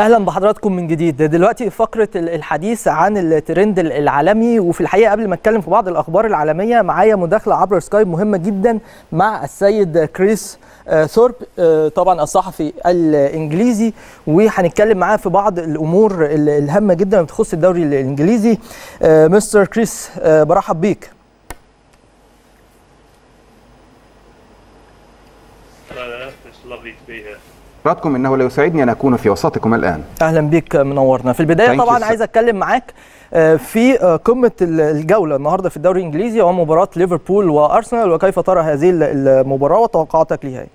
اهلا بحضراتكم من جديد. دلوقتي فقره الحديث عن الترند العالمي، وفي الحقيقه قبل ما اتكلم في بعض الاخبار العالميه معايا مداخله عبر سكايب مهمه جدا مع السيد كريس ثورب، طبعا الصحفي الانجليزي، وهنتكلم معاه في بعض الامور الهامه جدا بتخص الدوري الانجليزي. مستر كريس، برحب بيك. حضراتكم انه لا يسعدني ان اكون في وسطكم الان. اهلا بيك، منورنا. في البدايه طبعا عايز اتكلم معاك في قمه الجوله النهارده في الدوري الانجليزي ومباراه ليفربول وارسنال، وكيف ترى هذه المباراه وتوقعاتك لها؟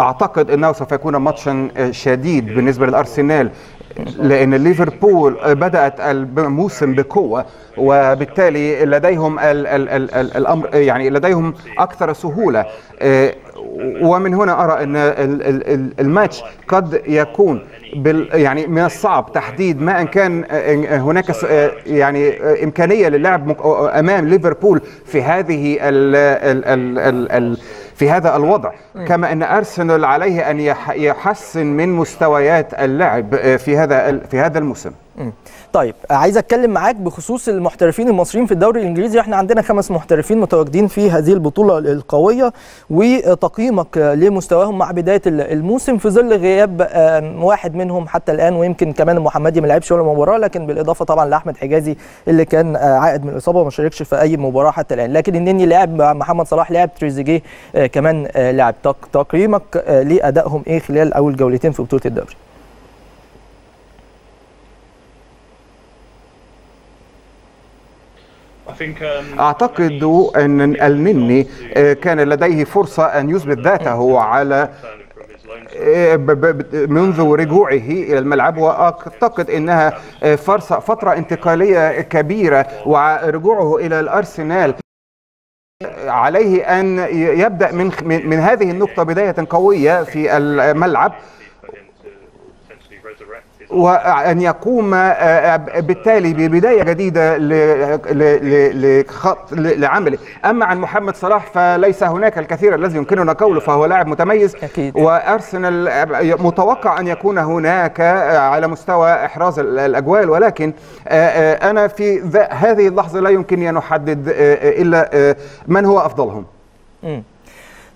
اعتقد انه سوف يكون ماتشا شديد بالنسبه للارسنال، لأن ليفربول بدأت الموسم بقوة، وبالتالي لديهم الأمر، يعني لديهم أكثر سهولة، ومن هنا أرى أن الماتش قد يكون يعني من الصعب تحديد، ما إن كان هناك يعني إمكانية للعب أمام ليفربول في هذه في هذا الوضع، كما أن أرسنال عليه أن يحسن من مستويات اللعب في هذا الموسم. طيب، عايز اتكلم معاك بخصوص المحترفين المصريين في الدوري الانجليزي. احنا عندنا 5 محترفين متواجدين في هذه البطوله القويه، وتقييمك لمستواهم مع بدايه الموسم في ظل غياب واحد منهم حتى الان، ويمكن كمان محمدي ما لعبش ولا مباراه، لكن بالاضافه طبعا لاحمد حجازي اللي كان عائد من الاصابه وما شاركش في اي مباراه حتى الان، لكن النني لعب، محمد صلاح لعب، تريزيجيه كمان لعب. تقييمك لادائهم ايه خلال اول جولتين في بطوله الدوري؟ أعتقد أن النني كان لديه فرصة أن يثبت ذاته على منذ رجوعه إلى الملعب، وأعتقد أنها فترة انتقالية كبيرة، ورجوعه إلى الأرسنال عليه أن يبدأ من هذه النقطة بداية قوية في الملعب، وأن يقوم بالتالي ببداية جديدة لعمله. أما عن محمد صلاح فليس هناك الكثير الذي يمكننا قوله، فهو لاعب متميز أكيد. وأرسنال متوقع أن يكون هناك على مستوى إحراز الأجوال، ولكن أنا في هذه اللحظة لا يمكنني أن أحدد إلا من هو أفضلهم.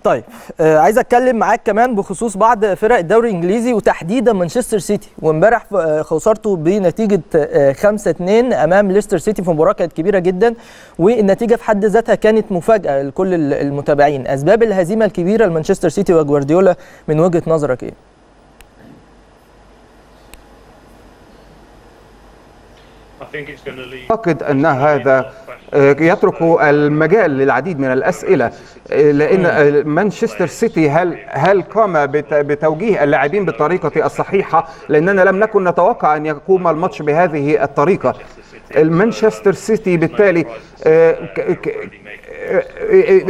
طيب، عايز اتكلم معاك كمان بخصوص بعض فرق الدوري الانجليزي، وتحديدا مانشستر سيتي، وامبارح خسرته بنتيجه 5-2 امام ليستر سيتي في مباراه كانت كبيره جدا، والنتيجه في حد ذاتها كانت مفاجاه لكل المتابعين. اسباب الهزيمه الكبيره لمانشستر سيتي وجوارديولا من وجهه نظرك ايه؟ أعتقد أن هذا يترك المجال للعديد من الأسئلة، لأن مانشستر سيتي هل قام بتوجيه اللاعبين بالطريقة الصحيحة؟ لأننا لم نكن نتوقع أن يقوم الماتش بهذه الطريقة. مانشستر سيتي بالتالي،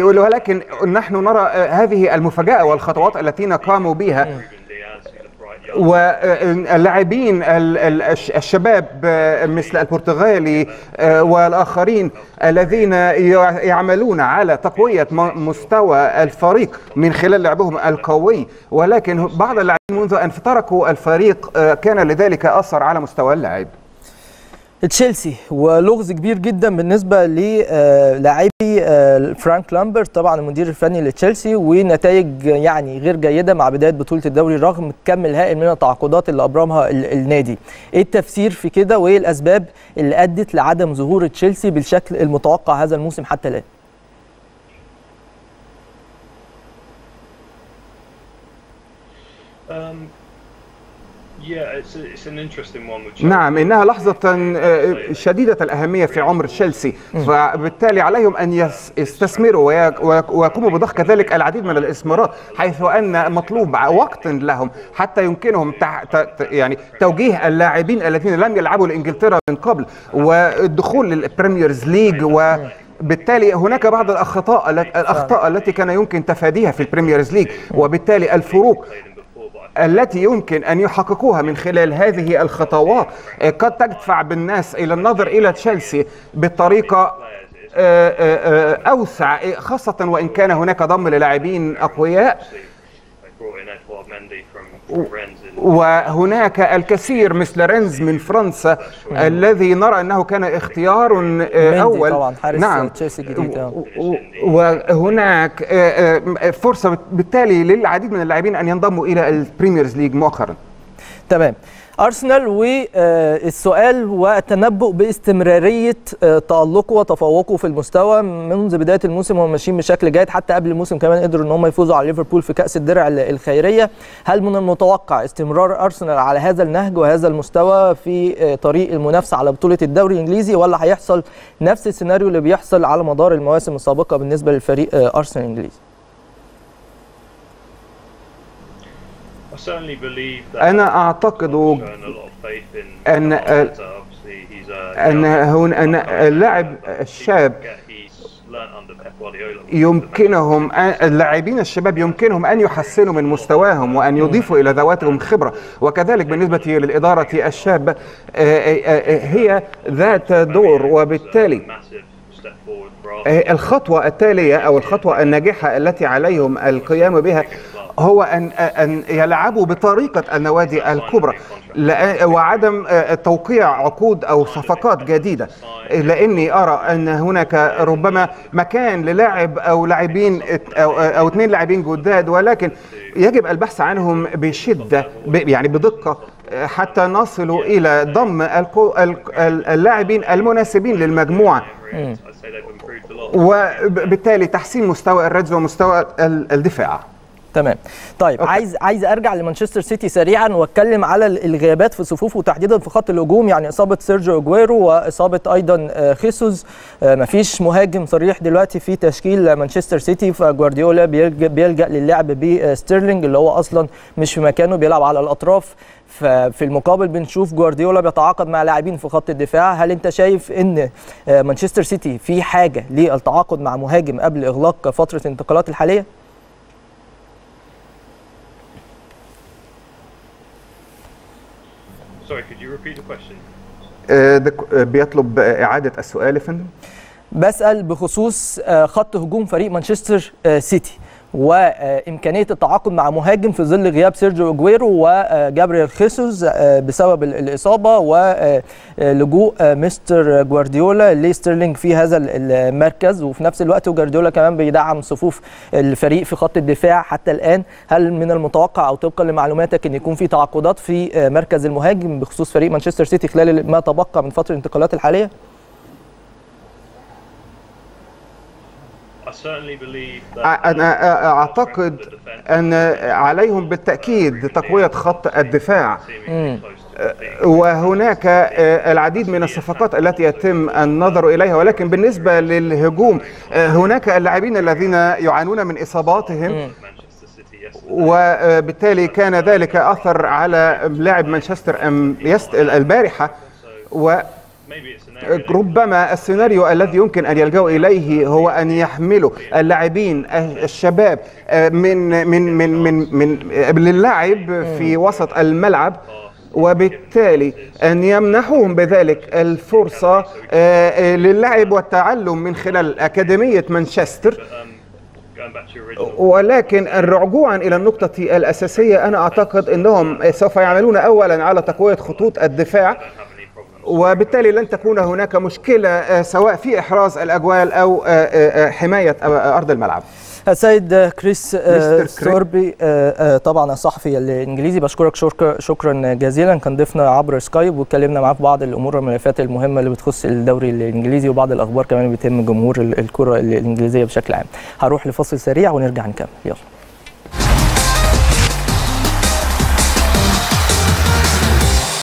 ولكن نحن نرى هذه المفاجأة والخطوات التي قاموا بها، واللاعبين الشباب مثل البرتغالي والآخرين الذين يعملون على تقوية مستوى الفريق من خلال لعبهم القوي، ولكن بعض اللاعبين منذ أن تركوا الفريق كان لذلك أثر على مستوى اللعب. تشيلسي ولغز كبير جدا بالنسبه للاعبي فرانك لامبرد، طبعا المدير الفني لتشيلسي، ونتائج يعني غير جيده مع بدايه بطوله الدوري رغم الكم الهائل من التعاقدات اللي ابرمها النادي. ايه التفسير في كده، وايه الاسباب اللي ادت لعدم ظهور تشيلسي بالشكل المتوقع هذا الموسم حتى الان؟ نعم، إنها لحظة شديدة الأهمية في عمر تشيلسي، فبالتالي عليهم أن يستثمروا ويقوموا بضخ كذلك العديد من الاستثمارات، حيث أن مطلوب وقت لهم حتى يمكنهم يعني توجيه اللاعبين الذين لم يلعبوا لإنجلترا من قبل، والدخول للبريميرز ليج، وبالتالي هناك بعض الأخطاء التي كان يمكن تفاديها في البريميرز ليج، وبالتالي الفروق التي يمكن أن يحققوها من خلال هذه الخطوات قد تدفع بالناس إلى النظر إلى تشيلسي بالطريقة أوسع، خاصة وإن كان هناك ضم للاعبين أقوياء، وهناك الكثير مثل رينز من فرنسا الذي نرى أنه كان اختيار أول. طبعا حارس تشيلسي الجديد، وهناك فرصة بالتالي للعديد من اللاعبين أن ينضموا إلى البريميرز ليج مؤخرا. تمام. أرسنال والسؤال والتنبؤ باستمرارية تألقه وتفوقه في المستوى منذ بداية الموسم، وهم ماشيين بشكل جيد، حتى قبل الموسم كمان قدروا أن هم يفوزوا على ليفربول في كأس الدرع الخيرية. هل من المتوقع استمرار أرسنال على هذا النهج وهذا المستوى في طريق المنافسة على بطولة الدوري الإنجليزي، ولا هيحصل نفس السيناريو اللي بيحصل على مدار المواسم السابقة بالنسبة للفريق أرسنال الإنجليزي؟ أنا أعتقد أن اللاعب الشاب يمكنهم، اللاعبين الشباب يمكنهم أن يحسنوا من مستواهم وأن يضيفوا إلى ذواتهم خبرة، وكذلك بالنسبة للإدارة الشابة هي ذات دور، وبالتالي الخطوة التالية أو الخطوة الناجحة التي عليهم القيام بها هو أن يلعبوا بطريقة النوادي الكبرى وعدم توقيع عقود أو صفقات جديدة، لأني أرى أن هناك ربما مكان للاعب أو لاعبين أو 2 لاعبين جداد، ولكن يجب البحث عنهم بشدة، يعني بدقة، حتى نصل إلى ضم اللاعبين المناسبين للمجموعة، وبالتالي تحسين مستوى الرجل ومستوى الدفاع. تمام. طيب أوكي. عايز ارجع لمانشستر سيتي سريعا واتكلم على الغيابات في صفوفه وتحديدا في خط الهجوم، يعني اصابه سيرجيو اجويرو واصابه ايضا خيسوس، مفيش مهاجم صريح دلوقتي في تشكيل مانشستر سيتي، فجوارديولا بيلجأ للعب بستيرلينج اللي هو اصلا مش في مكانه، بيلعب على الاطراف، ففي المقابل بنشوف جوارديولا بيتعاقد مع لاعبين في خط الدفاع. هل انت شايف ان مانشستر سيتي في حاجه للتعاقد مع مهاجم قبل اغلاق فتره الانتقالات الحاليه؟ بيطلب إعادة السؤال يا فندم. بسأل بخصوص خط هجوم فريق مانشستر سيتي وإمكانية التعاقد مع مهاجم في ظل غياب سيرجيو أجويرو وجابرييل خيسوس بسبب الإصابة، ولجوء مستر جوارديولا لستيرلينج في هذا المركز، وفي نفس الوقت جوارديولا كمان بيدعم صفوف الفريق في خط الدفاع حتى الآن. هل من المتوقع أو طبقا لمعلوماتك أن يكون في تعاقدات في مركز المهاجم بخصوص فريق مانشستر سيتي خلال ما تبقى من فترة الانتقالات الحالية؟ أنا أعتقد أن عليهم بالتأكيد تقوية خط الدفاع، وهناك العديد من الصفقات التي يتم النظر إليها، ولكن بالنسبة للهجوم هناك اللاعبين الذين يعانون من إصاباتهم، وبالتالي كان ذلك أثر على لاعب مانشستر البارحة، و ربما السيناريو الذي يمكن أن يلجأوا إليه هو أن يحملوا اللاعبين الشباب من من من من من للعب في وسط الملعب، وبالتالي أن يمنحوهم بذلك الفرصة للعب والتعلم من خلال أكاديمية مانشستر. ولكن رجوعا إلى النقطة الأساسية، أنا أعتقد أنهم سوف يعملون أولا على تقوية خطوط الدفاع، وبالتالي لن تكون هناك مشكلة سواء في إحراز الأجوال أو حماية أرض الملعب. السيد كريس ثوربي طبعا الصحفي الانجليزي، بشكرك شكرا جزيلا، كان ضيفنا عبر سكايب واتكلمنا معاه في بعض الامور والملفات المهمه اللي بتخص الدوري الانجليزي وبعض الاخبار كمان بتهم جمهور الكره الانجليزيه بشكل عام. هروح لفصل سريع ونرجع نكمل، يلا.